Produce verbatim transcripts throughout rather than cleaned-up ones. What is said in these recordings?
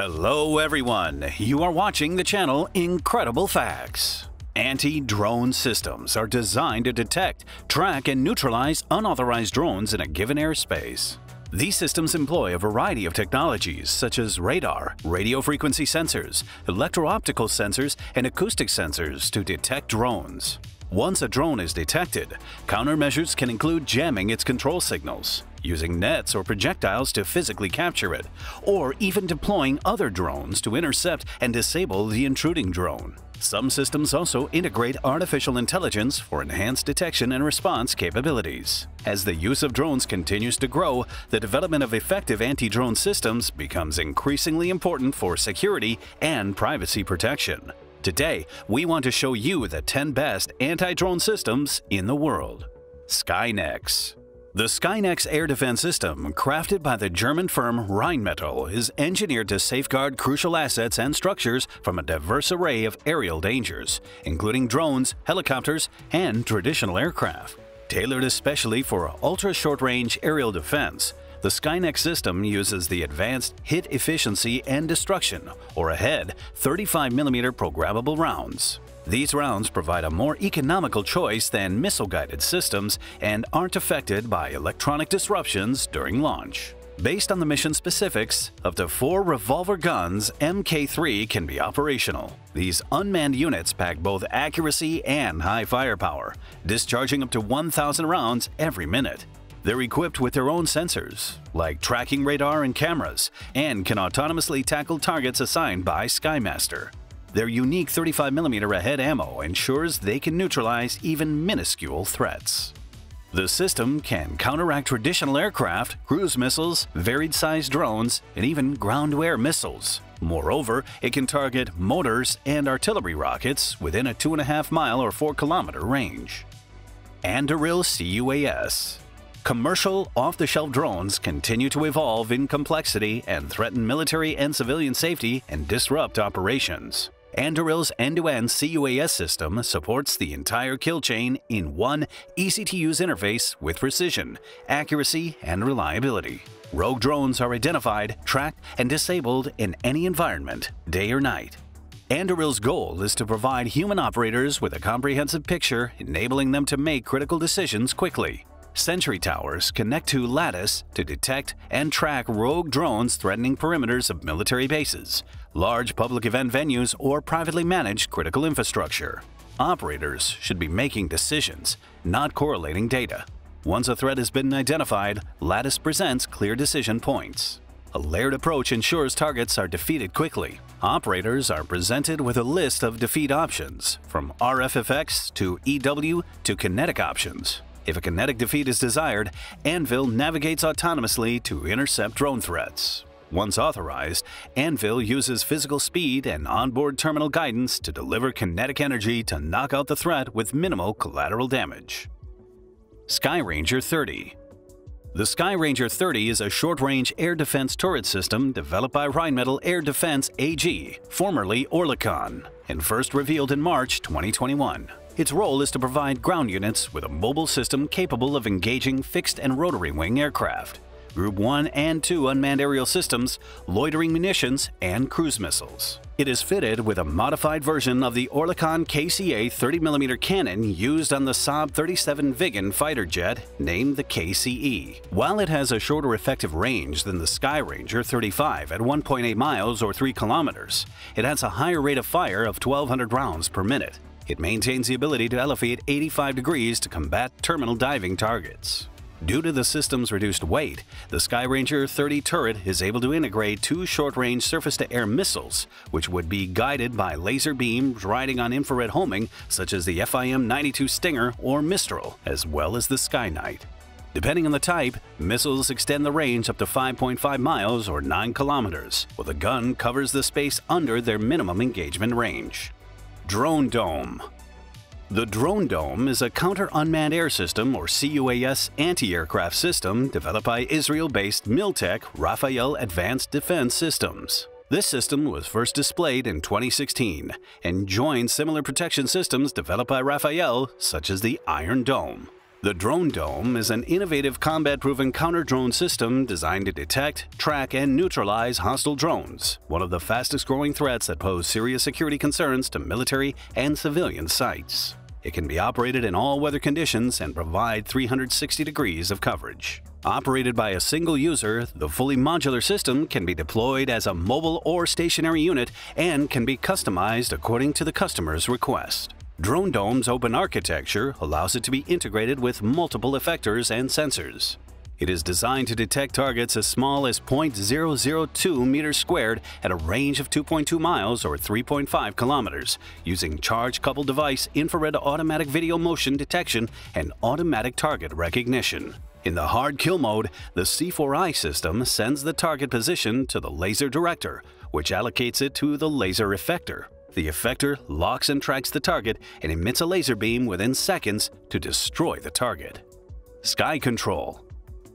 Hello everyone, you are watching the channel Incredible Facts. Anti-drone systems are designed to detect, track, and neutralize unauthorized drones in a given airspace. These systems employ a variety of technologies such as radar, radio frequency sensors, electro-optical sensors, and acoustic sensors to detect drones. Once a drone is detected, countermeasures can include jamming its control signals, using nets or projectiles to physically capture it, or even deploying other drones to intercept and disable the intruding drone. Some systems also integrate artificial intelligence for enhanced detection and response capabilities. As the use of drones continues to grow, the development of effective anti-drone systems becomes increasingly important for security and privacy protection. Today, we want to show you the ten best anti-drone systems in the world. Skynex. The Skynex air defense system, crafted by the German firm Rheinmetall, is engineered to safeguard crucial assets and structures from a diverse array of aerial dangers, including drones, helicopters, and traditional aircraft. Tailored especially for ultra-short-range aerial defense, the Skynex system uses the Advanced Hit Efficiency and Destruction, or AHEAD, thirty-five millimeter programmable rounds. These rounds provide a more economical choice than missile-guided systems and aren't affected by electronic disruptions during launch. Based on the mission specifics, up to four revolver guns M K three can be operational. These unmanned units pack both accuracy and high firepower, discharging up to one thousand rounds every minute. They're equipped with their own sensors, like tracking radar and cameras, and can autonomously tackle targets assigned by Skymaster. Their unique thirty-five millimeter AHEAD ammo ensures they can neutralize even minuscule threats. The system can counteract traditional aircraft, cruise missiles, varied-sized drones, and even ground-to-air missiles. Moreover, it can target mortars and artillery rockets within a two point five mile or four kilometer range. Anduril C U A S. Commercial, off-the-shelf drones continue to evolve in complexity and threaten military and civilian safety and disrupt operations. Anduril's end-to-end C U A S system supports the entire kill chain in one easy-to-use interface with precision, accuracy, and reliability. Rogue drones are identified, tracked, and disabled in any environment, day or night. Anduril's goal is to provide human operators with a comprehensive picture, enabling them to make critical decisions quickly. Sentry towers connect to Lattice to detect and track rogue drones threatening perimeters of military bases, large public event venues, or privately managed critical infrastructure. Operators should be making decisions, not correlating data. Once a threat has been identified, Lattice presents clear decision points. A layered approach ensures targets are defeated quickly. Operators are presented with a list of defeat options, from R F F X to E W to kinetic options. If a kinetic defeat is desired, Anvil navigates autonomously to intercept drone threats. Once authorized, Anvil uses physical speed and onboard terminal guidance to deliver kinetic energy to knock out the threat with minimal collateral damage. Skyranger thirty. The Skyranger thirty is a short-range air defense turret system developed by Rheinmetall Air Defense A G, formerly Oerlikon, and first revealed in March twenty twenty-one. Its role is to provide ground units with a mobile system capable of engaging fixed and rotary wing aircraft, Group one and two unmanned aerial systems, loitering munitions, and cruise missiles. It is fitted with a modified version of the Oerlikon K C A thirty millimeter cannon used on the Saab thirty-seven Viggen fighter jet, named the K C E. While it has a shorter effective range than the Skyranger thirty-five at one point eight miles or three kilometers, it has a higher rate of fire of twelve hundred rounds per minute. It maintains the ability to elevate eighty-five degrees to combat terminal diving targets. Due to the system's reduced weight, the Skyranger thirty turret is able to integrate two short-range surface-to-air missiles, which would be guided by laser beams riding on infrared homing such as the F I M ninety-two Stinger or Mistral, as well as the Sky Knight. Depending on the type, missiles extend the range up to five point five miles or nine kilometers, while the gun covers the space under their minimum engagement range. Drone Dome. The Drone Dome is a counter-unmanned air system or C U A S anti-aircraft system developed by Israel-based Miltech Rafael Advanced Defense Systems. This system was first displayed in twenty sixteen and joined similar protection systems developed by Rafael, such as the Iron Dome. The Drone Dome is an innovative combat-proven counter-drone system designed to detect, track, and neutralize hostile drones, one of the fastest-growing threats that pose serious security concerns to military and civilian sites. It can be operated in all weather conditions and provide three hundred sixty degrees of coverage. Operated by a single user, the fully modular system can be deployed as a mobile or stationary unit and can be customized according to the customer's request. Drone Dome's open architecture allows it to be integrated with multiple effectors and sensors. It is designed to detect targets as small as zero point zero zero two meters squared at a range of two point two miles or three point five kilometers, using charge-coupled device infrared automatic video motion detection and automatic target recognition. In the hard kill mode, the C four I system sends the target position to the laser director, which allocates it to the laser effector. The effector locks and tracks the target and emits a laser beam within seconds to destroy the target. Sky Control.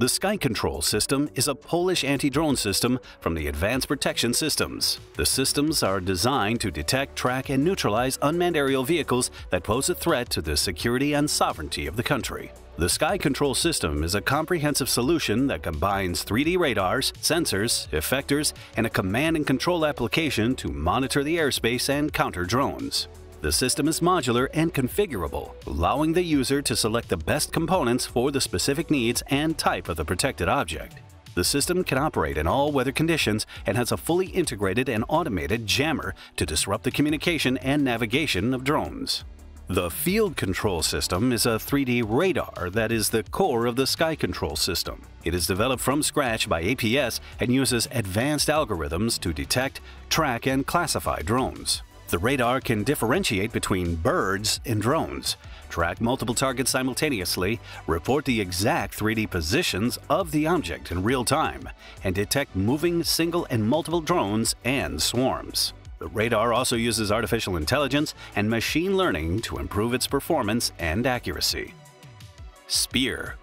The SkyCTRL system is a Polish anti-drone system from the Advanced Protection Systems. The systems are designed to detect, track, and neutralize unmanned aerial vehicles that pose a threat to the security and sovereignty of the country. The SkyCTRL system is a comprehensive solution that combines three D radars, sensors, effectors, and a command and control application to monitor the airspace and counter drones. The system is modular and configurable, allowing the user to select the best components for the specific needs and type of the protected object. The system can operate in all weather conditions and has a fully integrated and automated jammer to disrupt the communication and navigation of drones. The Field Control System is a three D radar that is the core of the SkyCTRL system. It is developed from scratch by A P S and uses advanced algorithms to detect, track, and classify drones. The radar can differentiate between birds and drones, track multiple targets simultaneously, report the exact three D positions of the object in real time, and detect moving single and multiple drones and swarms. The radar also uses artificial intelligence and machine learning to improve its performance and accuracy. Spear.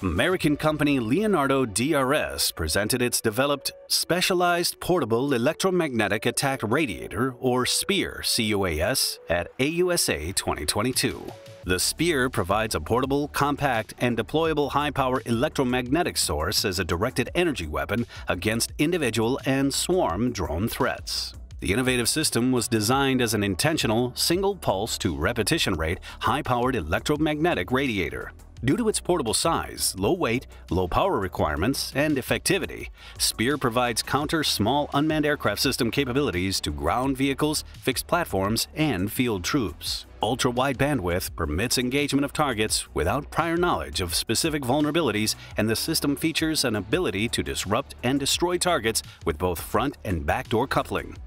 American company Leonardo D R S presented its developed Specialized Portable Electromagnetic Attack Radiator, or SPEAR C U A S, at A U S A twenty twenty-two. The SPEAR provides a portable, compact, and deployable high-power electromagnetic source as a directed energy weapon against individual and swarm drone threats. The innovative system was designed as an intentional, single-pulse-to-repetition-rate, high-powered electromagnetic radiator. Due to its portable size, low weight, low power requirements, and effectivity, SPEAR provides counter-small unmanned aircraft system capabilities to ground vehicles, fixed platforms, and field troops. Ultra-wide bandwidth permits engagement of targets without prior knowledge of specific vulnerabilities, and the system features an ability to disrupt and destroy targets with both front and backdoor coupling.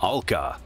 Alka.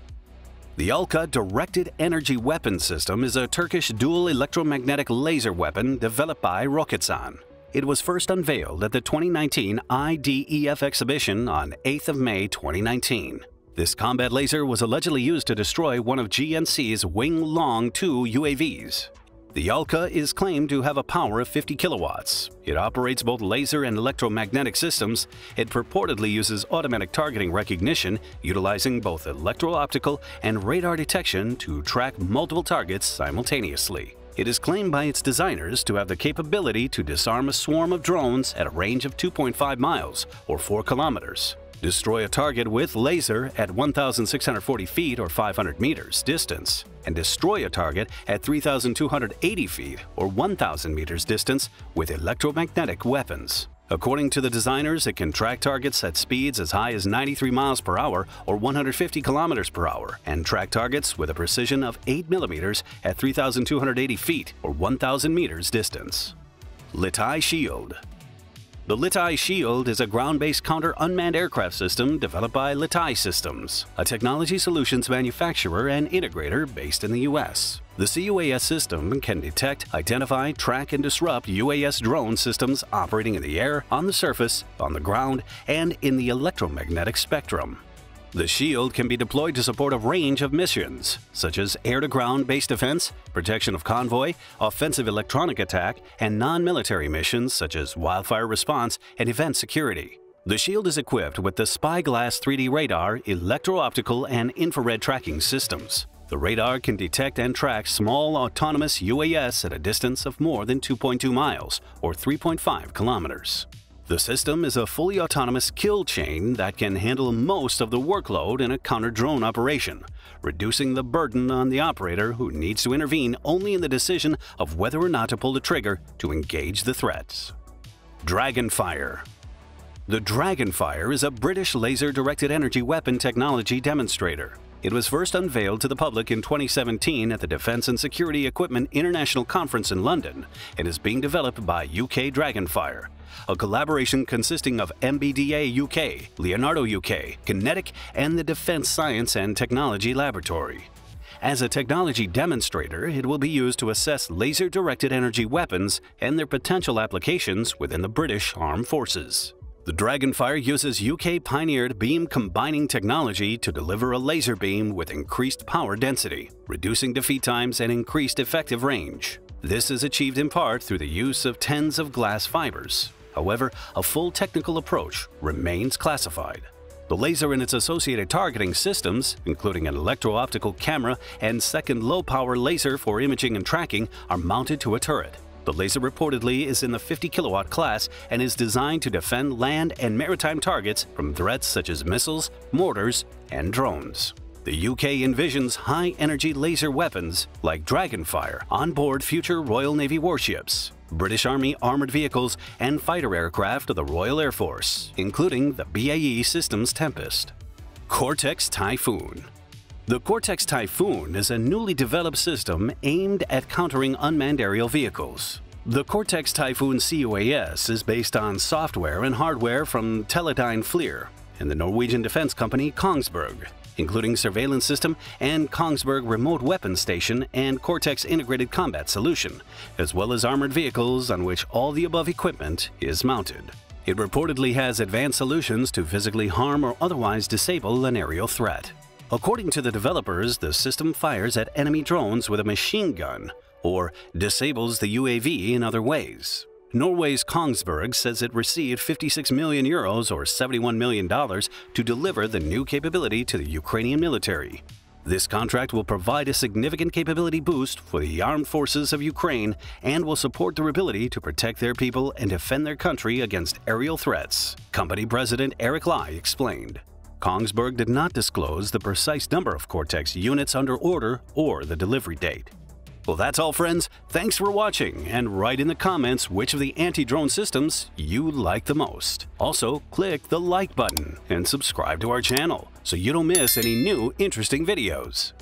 The Alka Directed Energy Weapon System is a Turkish dual electromagnetic laser weapon developed by Roketsan. It was first unveiled at the twenty nineteen I D E F exhibition on eighth of May twenty nineteen. This combat laser was allegedly used to destroy one of G N C's Wing Long two U A Vs. The Alka is claimed to have a power of fifty kilowatts. It operates both laser and electromagnetic systems. It purportedly uses automatic targeting recognition, utilizing both electro-optical and radar detection to track multiple targets simultaneously. It is claimed by its designers to have the capability to disarm a swarm of drones at a range of two point five miles or four kilometers. Destroy a target with laser at one thousand six hundred forty feet or five hundred meters distance, and destroy a target at three thousand two hundred eighty feet or one thousand meters distance with electromagnetic weapons. According to the designers, it can track targets at speeds as high as ninety-three miles per hour or one hundred fifty kilometers per hour, and track targets with a precision of eight millimeters at three thousand two hundred eighty feet or one thousand meters distance. Liteye SHIELD. The Liteye SHIELD is a ground-based counter-unmanned aircraft system developed by Liteye Systems, a technology solutions manufacturer and integrator based in the U S The C U A S system can detect, identify, track, and disrupt U A S drone systems operating in the air, on the surface, on the ground, and in the electromagnetic spectrum. The SHIELD can be deployed to support a range of missions, such as air-to-ground base defense, protection of convoy, offensive electronic attack, and non-military missions such as wildfire response and event security. The SHIELD is equipped with the Spyglass three D radar, electro-optical, and infrared tracking systems. The radar can detect and track small autonomous U A S at a distance of more than two point two miles or three point five kilometers. The system is a fully autonomous kill chain that can handle most of the workload in a counter-drone operation, reducing the burden on the operator who needs to intervene only in the decision of whether or not to pull the trigger to engage the threats. Dragonfire. The Dragonfire is a British laser-directed energy weapon technology demonstrator. It was first unveiled to the public in twenty seventeen at the Defence and Security Equipment International Conference in London and is being developed by U K Dragonfire, a collaboration consisting of M B D A U K, Leonardo U K, Kinetic, and the Defence Science and Technology Laboratory. As a technology demonstrator, it will be used to assess laser-directed energy weapons and their potential applications within the British Armed Forces. The Dragonfire uses U K-pioneered beam-combining technology to deliver a laser beam with increased power density, reducing defeat times and increased effective range. This is achieved in part through the use of tens of glass fibers. However, a full technical approach remains classified. The laser and its associated targeting systems, including an electro-optical camera and second low-power laser for imaging and tracking, are mounted to a turret. The laser reportedly is in the fifty kilowatt class and is designed to defend land and maritime targets from threats such as missiles, mortars, and drones. The U K envisions high-energy laser weapons like Dragonfire on board future Royal Navy warships, British Army armored vehicles, and fighter aircraft of the Royal Air Force, including the B A E Systems Tempest. CORTEX Typhon. The CORTEX Typhon is a newly developed system aimed at countering unmanned aerial vehicles. The CORTEX Typhon C U A S is based on software and hardware from Teledyne FLIR and the Norwegian defense company Kongsberg, including surveillance system and Kongsberg remote weapons station and CORTEX integrated combat solution, as well as armored vehicles on which all the above equipment is mounted. It reportedly has advanced solutions to physically harm or otherwise disable an aerial threat. According to the developers, the system fires at enemy drones with a machine gun or disables the U A V in other ways. Norway's Kongsberg says it received fifty-six million euros or seventy-one million dollars to deliver the new capability to the Ukrainian military. This contract will provide a significant capability boost for the armed forces of Ukraine and will support their ability to protect their people and defend their country against aerial threats, company president Eric Lai explained. Kongsberg did not disclose the precise number of CORTEX units under order or the delivery date. Well, that's all, friends. Thanks for watching, and write in the comments which of the anti-drone systems you like the most. Also, click the like button and subscribe to our channel so you don't miss any new interesting videos.